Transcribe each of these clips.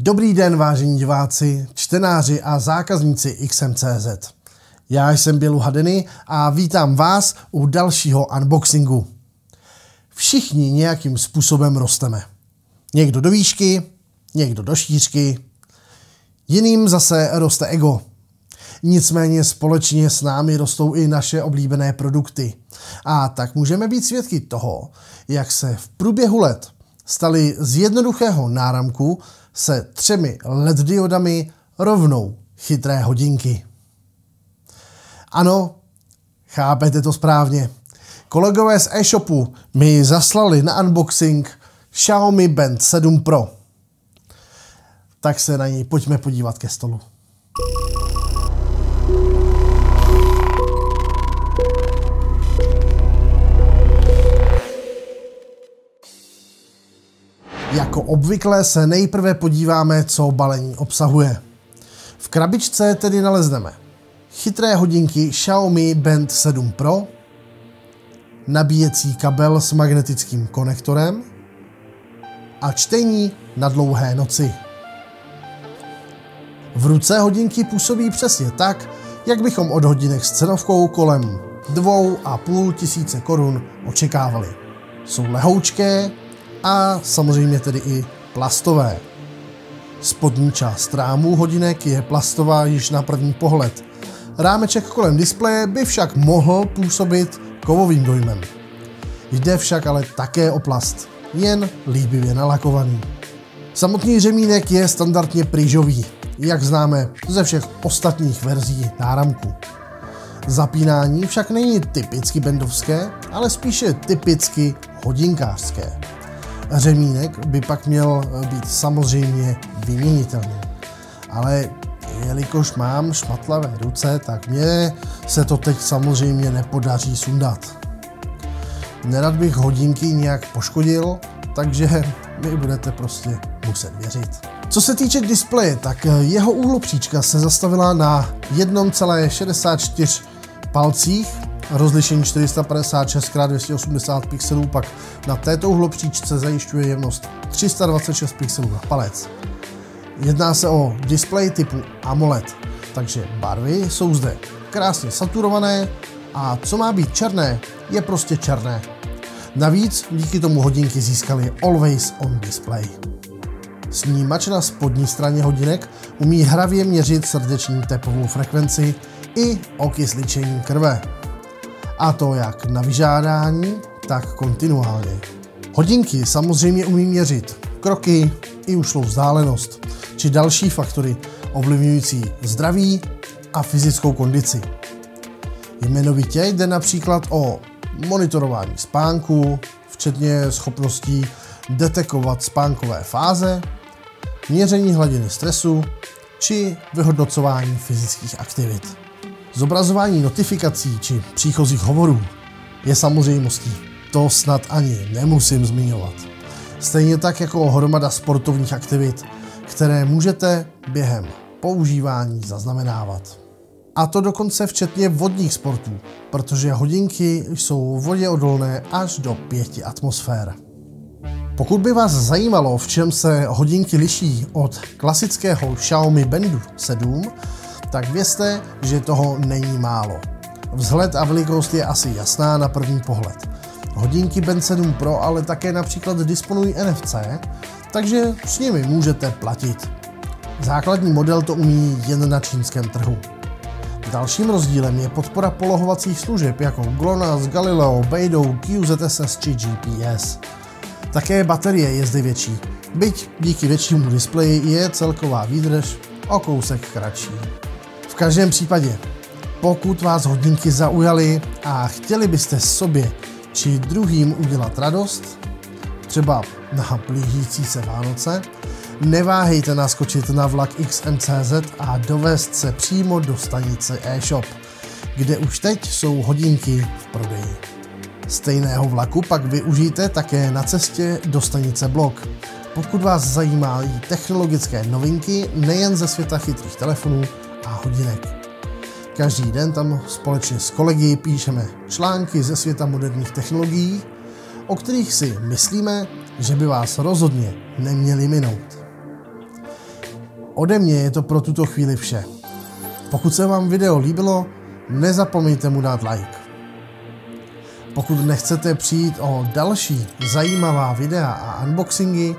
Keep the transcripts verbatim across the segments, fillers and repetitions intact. Dobrý den, vážení diváci, čtenáři a zákazníci X M C Z. Já jsem Bilu Hadeny a vítám vás u dalšího unboxingu. Všichni nějakým způsobem rosteme. Někdo do výšky, někdo do šířky, jiným zase roste ego. Nicméně společně s námi rostou i naše oblíbené produkty. A tak můžeme být svědky toho, jak se v průběhu let staly z jednoduchého náramku se třemi L E D diodami rovnou chytré hodinky. Ano, chápete to správně. Kolegové z e-shopu mi zaslali na unboxing Xiaomi Band sedm Pro. Tak se na něj pojďme podívat ke stolu. Jako obvykle se nejprve podíváme, co balení obsahuje. V krabičce tedy nalezneme chytré hodinky Xiaomi Band sedm Pro, nabíjecí kabel s magnetickým konektorem a čtení na dlouhé noci. V ruce hodinky působí přesně tak, jak bychom od hodinek s cenovkou kolem dvou a půl tisíce korun očekávali. Jsou lehoučké a samozřejmě tedy i plastové. Spodní část rámu hodinek je plastová již na první pohled. Rámeček kolem displeje by však mohl působit kovovým dojmem. Jde však ale také o plast, jen líbivě nalakovaný. Samotný řemínek je standardně pryžový, jak známe ze všech ostatních verzí náramku. Zapínání však není typicky bandovské, ale spíše typicky hodinkářské. Řemínek by pak měl být samozřejmě vyměnitelný, ale jelikož mám šmatlavé ruce, tak mě se to teď samozřejmě nepodaří sundat. Nerad bych hodinky nějak poškodil, takže mi budete prostě muset věřit. Co se týče displeje, tak jeho úhlopříčka se zastavila na jednom celé šedesáti čtyřech palcích, rozlišení čtyři sta padesát šest krát dvě stě osmdesát pixelů pak na této uhlopříčce zajišťuje jemnost tři sta dvacet šest pixelů na palec. Jedná se o displej typu AMOLED, takže barvy jsou zde krásně saturované a co má být černé, je prostě černé. Navíc díky tomu hodinky získaly Always On display. Snímač na spodní straně hodinek umí hravě měřit srdeční tepovou frekvenci i okysličení krve. A to jak na vyžádání, tak kontinuálně. Hodinky samozřejmě umí měřit kroky i ušlou vzdálenost, či další faktory ovlivňující zdraví a fyzickou kondici. Jmenovitě jde například o monitorování spánku, včetně schopností detekovat spánkové fáze, měření hladiny stresu či vyhodnocování fyzických aktivit. Zobrazování notifikací či příchozích hovorů je samozřejmostí, to snad ani nemusím zmiňovat. Stejně tak jako hromada sportovních aktivit, které můžete během používání zaznamenávat. A to dokonce včetně vodních sportů, protože hodinky jsou voděodolné až do pěti atmosfér. Pokud by vás zajímalo, v čem se hodinky liší od klasického Xiaomi Bandu sedm, tak vězte, že toho není málo. Vzhled a velikost je asi jasná na první pohled. Hodinky Band sedm Pro ale také například disponují N F C, takže s nimi můžete platit. Základní model to umí jen na čínském trhu. Dalším rozdílem je podpora polohovacích služeb jako GLONASS, Galileo, Beidou, Q Z S S či G P S. Také baterie je zde větší, byť díky většímu displeji je celková výdrž o kousek kratší. V každém případě, pokud vás hodinky zaujaly a chtěli byste sobě či druhým udělat radost, třeba na blížící se Vánoce, neváhejte naskočit na vlak X M C Z a dovést se přímo do stanice e-shop, kde už teď jsou hodinky v prodeji. Stejného vlaku pak využijte také na cestě do stanice Blok, pokud vás zajímají technologické novinky nejen ze světa chytrých telefonů a hodinek. Každý den tam společně s kolegy píšeme články ze světa moderních technologií, o kterých si myslíme, že by vás rozhodně neměli minout. Ode mě je to pro tuto chvíli vše. Pokud se vám video líbilo, nezapomeňte mu dát like. Pokud nechcete přijít o další zajímavá videa a unboxingy,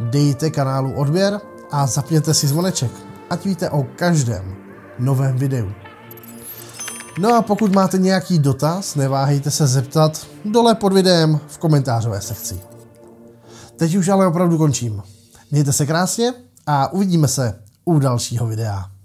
dejte kanálu odběr a zapněte si zvoneček, ať víte o každém novém videu. No a pokud máte nějaký dotaz, neváhejte se zeptat dole pod videem v komentářové sekci. Teď už ale opravdu končím. Mějte se krásně a uvidíme se u dalšího videa.